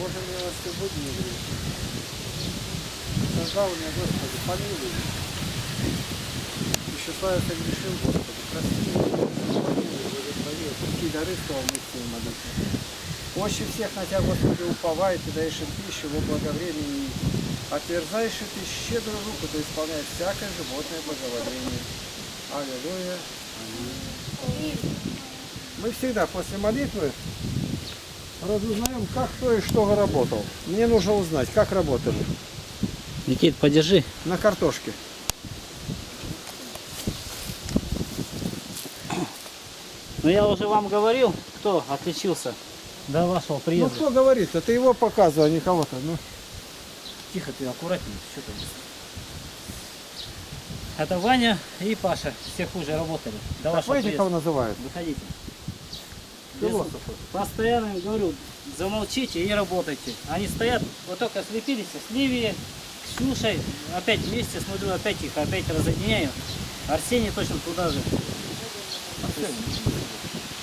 Боже, мне вас сегодня не грешит. Создал меня, Господи, помилуй. И считаю, как грешил, Господи, прости меня, помилуй, благослови. Какие дары слова мы с ним молитвы. Мощи всех на тебя, Господи, уповает, ты даешь им пищу во благовремени. Отверзаешь и ты щедрую руку, ты исполняешь всякое животное благоволение. Аллилуйя. Аминь. Мы всегда после молитвы разузнаем, как кто и что работал. Мне нужно узнать, как работали. Никит, подержи. На картошке. Ну я уже вам говорил, кто отличился до вашего приезда. Ну кто говорит? Это его показывал, а не кого-то. Ну. Тихо ты, аккуратнее. Это Ваня и Паша. Все хуже работали. До вашего приезда. Кого называют? Выходите. Постоянно им говорю, замолчите и работайте. Они стоят, вот только слепились с Ливией, Ксюшей, опять вместе, смотрю, опять их опять разъединяю. Арсений точно туда же.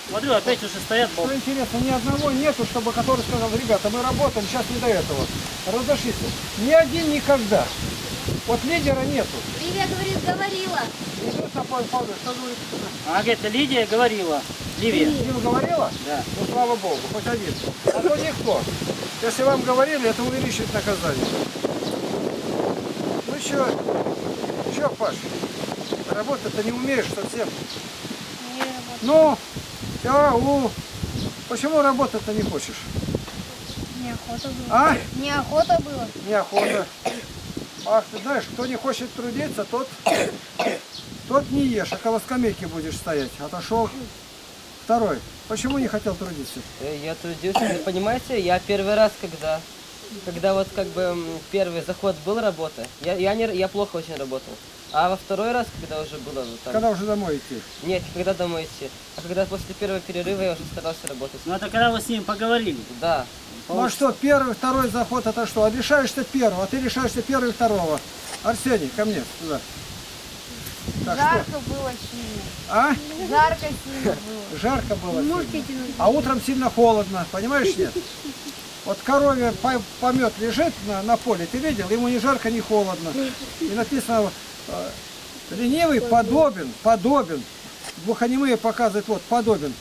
Смотрю, опять уже стоят. Что интересно, ни одного нету, чтобы который сказал, ребята, мы работаем, сейчас не до этого. Разошлись. Ни один никогда. Вот лидера нету. Ливия говорит, говорила. А говорит, Лидия говорила. Ливия. Ливия говорила? Да. Ну слава Богу, хоть один. А то никто. Если вам говорили, это увеличивает наказание. Ну что, что, Паш? Работать-то не умеешь совсем. Не работаю. Ну, почему работать-то не хочешь? Неохота было. А? Неохота было. Неохота. Ах, ты знаешь, кто не хочет трудиться, тот не ешь, около скамейки будешь стоять. Отошел. Второй. Почему не хотел трудиться? Я трудился, вы понимаете, я первый раз, когда вот как бы первый заход был работа, я плохо очень работал. А во второй раз, когда уже было вот так. Когда уже домой идти? Нет, когда домой идти. А когда после первого перерыва я уже старался работать. Ну это когда вы с ним поговорили? Да. Ну что, первый, второй заход это что? А решаешься первого, а ты решаешься первый, второго. Арсений, ко мне, туда. Так, жарко что? Было сильно. А? Жарко сильно было. Жарко было сильно. А утром сильно холодно, понимаешь, нет? Вот коровье помет лежит на поле, ты видел? Ему ни жарко, ни холодно. И написано, ленивый подобен. Глухонемые показывают, вот, подобен.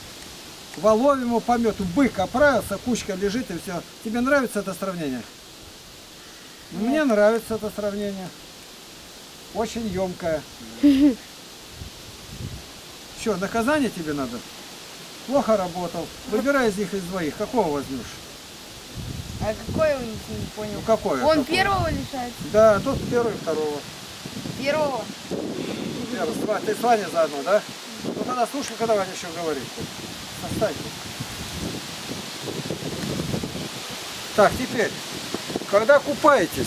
Волов ему помет, бык оправился, кучка лежит и все. Тебе нравится это сравнение? Нет. Мне нравится это сравнение. Очень емкое. Что, наказание тебе надо? Плохо работал. Выбирай из них из двоих. Какого возьмешь? А какой он не понял? Ну, какой? Он первого лишается? Да, тот первый, второго. Первого? Первого. Ты с Ваней заодно, да? Ну тогда слушай, когда Ваня еще говорит. Оставьте. Так, теперь, когда купаетесь,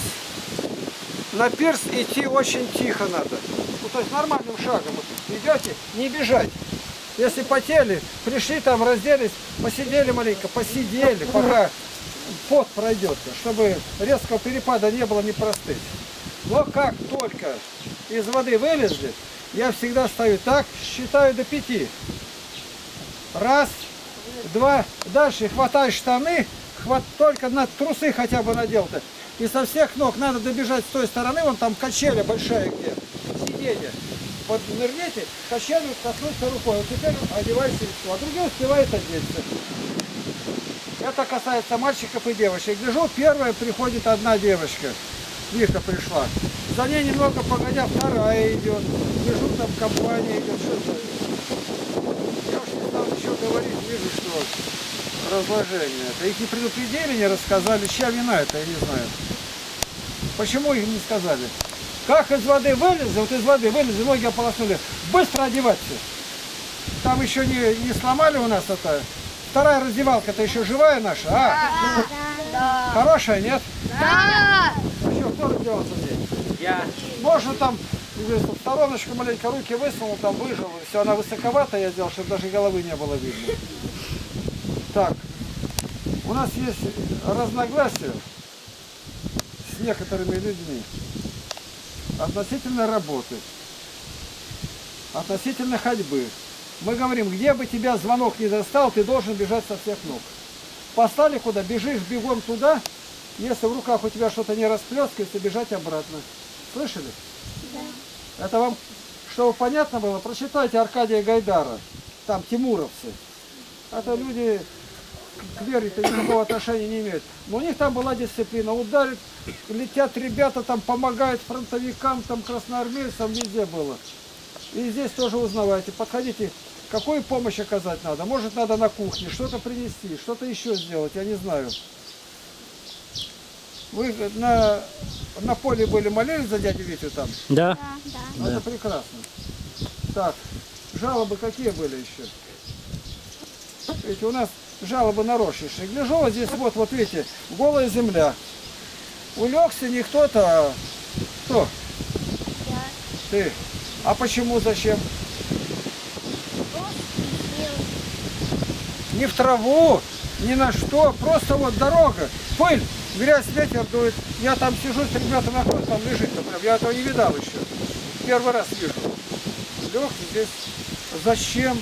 на пирс идти очень тихо надо. Ну, то есть нормальным шагом вот идете, не бежать. Если потели, пришли там, разделись, посидели маленько, пока пот пройдет, чтобы резкого перепада не было, не простыть. Но как только из воды вылезли, я всегда стою так, считаю до 5. Раз, два, дальше хватай штаны, только на трусы хотя бы надел-то. И со всех ног надо добежать с той стороны, вон там качеля большая где, сиденье. Вот нырните, качелю коснуться рукой, вот теперь одевай сельцо, а другие успевают одеться. Это касается мальчиков и девочек. Гляжу, первая приходит одна девочка, Вика пришла. За ней немного погодя вторая идет, гляжу, там компания идет, говорить, вижу, что разложение. Это их не предупредили, не рассказали, чья вина это, я не знаю. Почему их не сказали? Как из воды вылезли, ноги ополоснули. Быстро одеваться. Там еще не сломали у нас это. Вторая раздевалка-то еще живая наша, а? Да. Хорошая, нет? Да. Еще кто раздевался здесь? Я. Можно там. Стороночку маленько руки высунул, там выжил, и все, она высоковата, я сделал, чтобы даже головы не было видно. Так, у нас есть разногласия с некоторыми людьми относительно работы, относительно ходьбы. Мы говорим, где бы тебя звонок не застал, ты должен бежать со всех ног. Послали куда, бежишь бегом туда, если в руках у тебя что-то не расплескивается, бежать обратно. Слышали? Да. Это вам, чтобы понятно было, прочитайте Аркадия Гайдара, там тимуровцы. Это люди к вере-то никакого отношения не имеют. Но у них там была дисциплина. Ударят, летят ребята, там помогают фронтовикам, там красноармейцам, везде было. И здесь тоже узнавайте, подходите, какую помощь оказать надо. Может, надо на кухне что-то принести, что-то еще сделать, я не знаю. Вы на поле были, молились за дядю Витю там? Да. Да. Это прекрасно. Так, жалобы какие были еще? Видите, у нас жалобы на рощище. Гляжу, здесь вот видите, голая земля. Улегся не кто-то, а кто? Я. Ты. А почему, зачем? Не в траву, ни на что, просто вот дорога, пыль, грязь, ветер дует. Я там сижу, с ребятами находят, там лежит, например, я этого не видал еще. Первый раз вижу. Лег здесь. Зачем?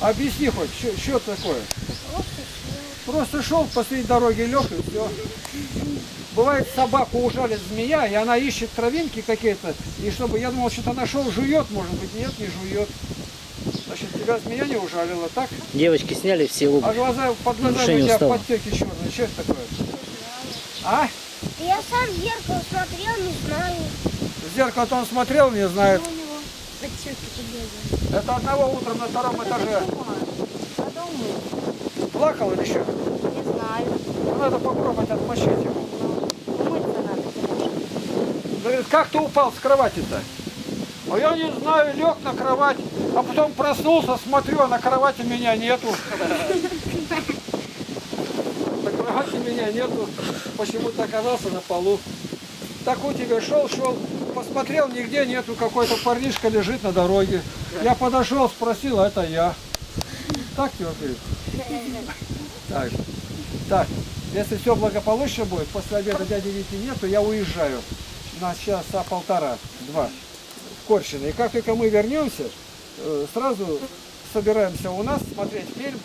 Объясни хоть, что такое? Просто шел посреди дороги, лег и все. Бывает, собаку ужалит змея, и она ищет травинки какие-то, и чтобы, я думал, что-то нашел, жует, может быть, нет, не жует. Значит, тебя змея не ужалила, так? Девочки сняли все обувь. А глаза, под глазами у тебя подтеки черные, что это такое? А? Я сам в зеркало смотрел, не знаю. В зеркало-то он смотрел, не знает. Это одного утром на втором этаже. Плакал или еще? Не знаю. Ну, надо попробовать отмочить его. Умыть-то надо. Говорит, как ты упал с кровати-то? А я не знаю, лег на кровать, а потом проснулся, смотрю, а на кровати меня нету. На кровати меня нету, почему-то оказался на полу. Так у тебя шел, посмотрел, нигде нету, какой-то парнишка лежит на дороге. Я подошел, спросил, а это я. Так тебе ответил? Так, если все благополучно будет, после обеда дяди Вити нету, я уезжаю на часа полтора-два. И как только мы вернемся, сразу собираемся у нас смотреть фильм,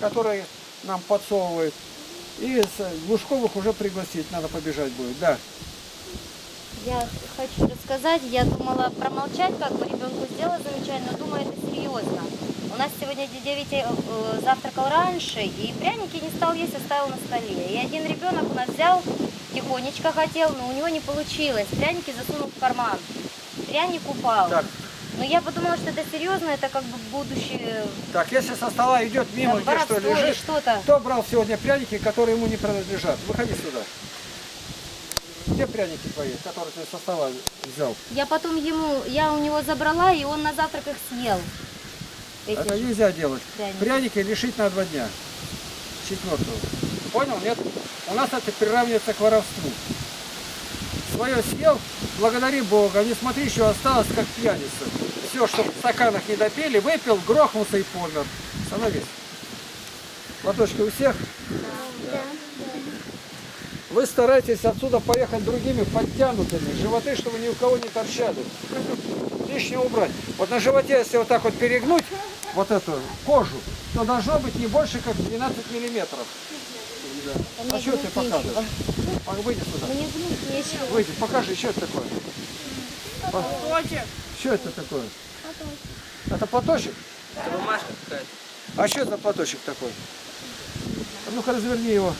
который нам подсовывает. И Глушковых уже пригласить, надо побежать будет, да. Я хочу рассказать, я думала промолчать, как бы ребенку сделала замечательно, думаю, это серьезно. У нас сегодня дядя Витя завтракал раньше, и пряники не стал есть, оставил на столе. И один ребенок у нас взял, тихонечко хотел, но у него не получилось, пряники засунул в карман. Пряник упал. Так. Но я подумала, что это серьезно, это как бы будущее. Так, если со стола идет мимо, где что лежит, что-то. Кто брал сегодня пряники, которые ему не принадлежат? Выходи сюда. Где пряники твои, которые ты со стола взял? Я потом ему, я у него забрала, и он на завтрак их съел. Это нельзя делать. Пряники лишить на 2 дня. 4-го. Понял? Нет? У нас это приравнивается к воровству. Свое съел, благодари Бога, не смотри, еще осталось как пьяница. Все, что в стаканах не допили, выпил, грохнулся и помер. Становись. Платочки у всех? Да. Вы стараетесь отсюда поехать другими подтянутыми, животы, чтобы ни у кого не торчали. Лишнее убрать. Вот на животе, если вот так вот перегнуть, вот эту кожу, то должно быть не больше, как 12 миллиметров. А что ты показываешь? Выйди сюда. Выйди, покажи, что это такое. Платочек. Что это такое? Платочек. Это платочек? Это бумажка какая-то. А что это платочек такой? Ну-ка разверни его.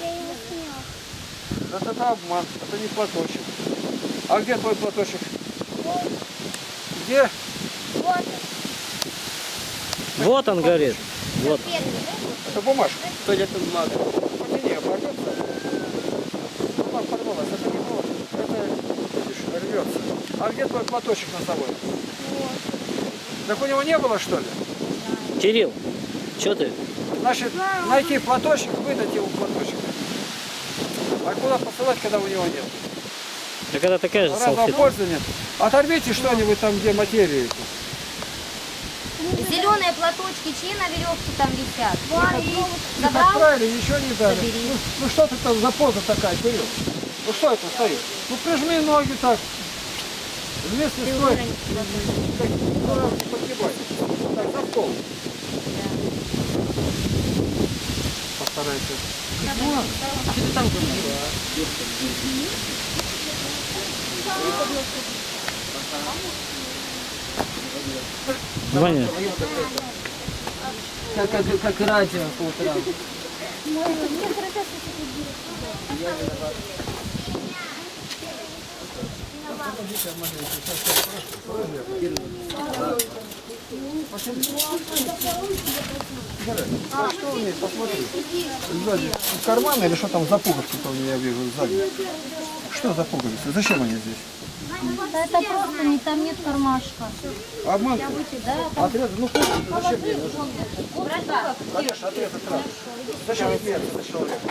Я его снял. Это обман, это не платочек. А где твой платочек? Вот. Где? Вот. Вот он горит. Вот. Это бумажка. Что это бумага? Не оборвется. Бумага порвалась, это не было. Это рвется. А где твой платочек над собой? Вот. Так у него не было, что ли? Кирилл, что ты? Значит, найти платочек, выдать его платочек. А куда посылать, когда у него нет? Да когда такая же салфетка. Оторвите что-нибудь там, где материю. Зеленые платочки, чьи на веревке там висят? Отправили, ничего не дали. Ну что ты там за поза такая, Кирилл? Ну что это стоит? Ну прижми ноги так. Вместе стой. Так, за пол. Постарайся. Ваня. Как радио по утрам. А что у меня, посмотри. Сзади карманы или что там за пуговки-то у меня, вижу сзади. Что за пуговицы? Зачем они здесь? Да это просто, не, там нет кармашка. Обманка? Да. Отрезать? Ну пуговицы зачем мне нужно? Конечно, отрезать раз. Зачем мне отрезать человека?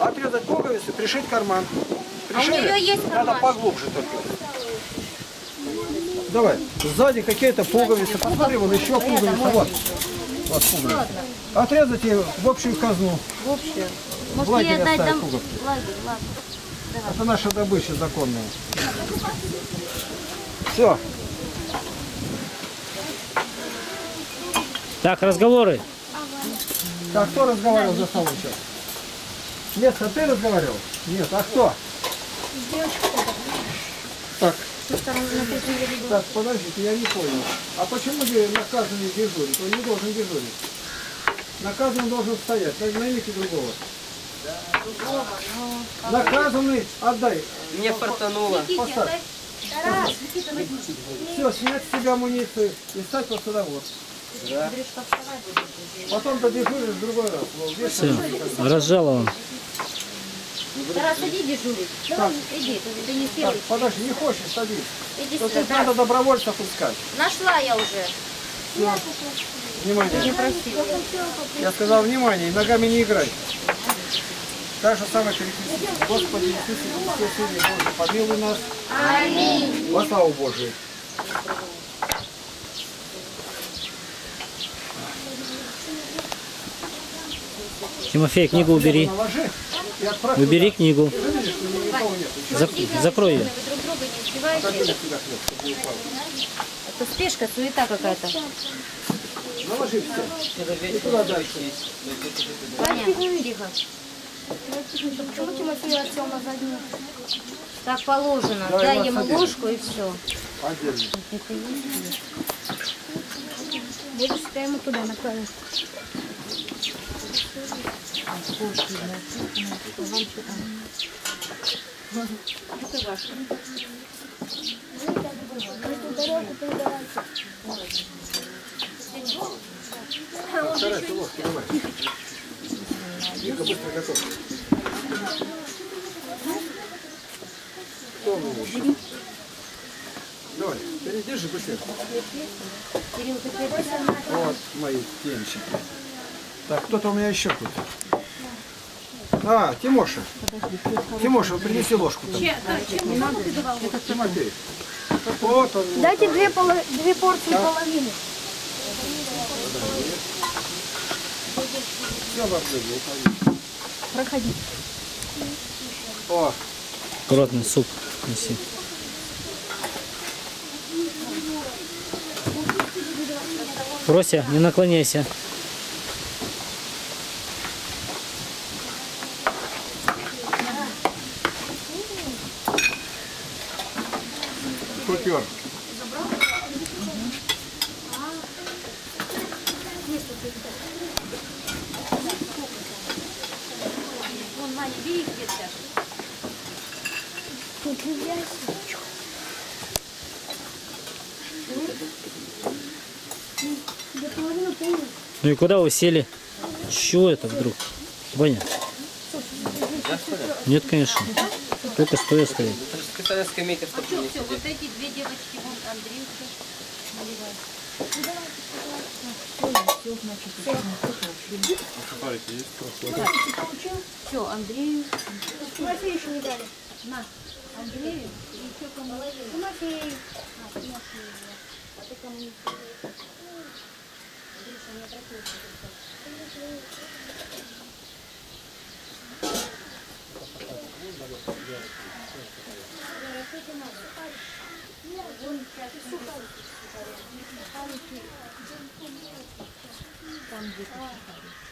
Отрезать пуговицы, пришить карман. Пришили? А у нее есть карман. Надо поглубже только. Давай, сзади какие-то пуговицы, посмотри, вон еще пуговицы, вот, вот пуговицы. Отрезать ее в общую казну. В общую? Может, ей отдать там? Ладно, ладно. Это наша добыча законная. Все. Так, разговоры. Так, кто разговаривал за столом сейчас? Нет, а ты разговаривал? Нет, а кто? Девочка. Так. Так, подождите, я не понял. А почему наказанный дежурит? Он не должен дежурить. Наказанный должен стоять. Наймите другого. Наказанный, отдай. Мне фартануло. Поставь. Все, снять с себя амуницию и стать под садовод. Да. Потом ты дежуришь в другой раз. Все, разжалован. Тарас, иди дежурить. Давай, иди, ты не первый. Так, подожди, не хочешь, садись. Иди сюда. Тут надо добровольцев искать. Нашла я уже. Все. Внимание. Не просила. Я сказал, внимание, ногами не играй. Так же самое перекрестись. Господи, Иисусе Боже, помилуй нас. Аминь. Во славу Божию. Тимофей, книгу убери. Убери книгу. Закрой ее. Это спешка, суета какая-то. Наложи все. И туда дальше. Понятно. Тихо. Почему Тимофей отсел на заднюю? Так положено. Дай ему ложку и все. Буду себя ему туда направить. Давай, передержи быстрее. Вот мои темчики. Так, кто-то у меня еще тут. А, Тимоша. Тимоша, принеси ложку. Это Тимофей. Вот он. Дайте две порции половины. Проходи. О. Кротный суп неси. Прося, не наклоняйся. Забрал? Вон, Ваня, бери где тяжело. Ну и куда вы сели? Чего это вдруг? Ваня? Нет, конечно. Только стоя стоит. А что, все, вот эти две девочки, вон Андрейка, наливай. Все, Андрею. Тимофею еще не дали. На, Андрею и еще кому-то. Тимофею. А ты кому не там где-то.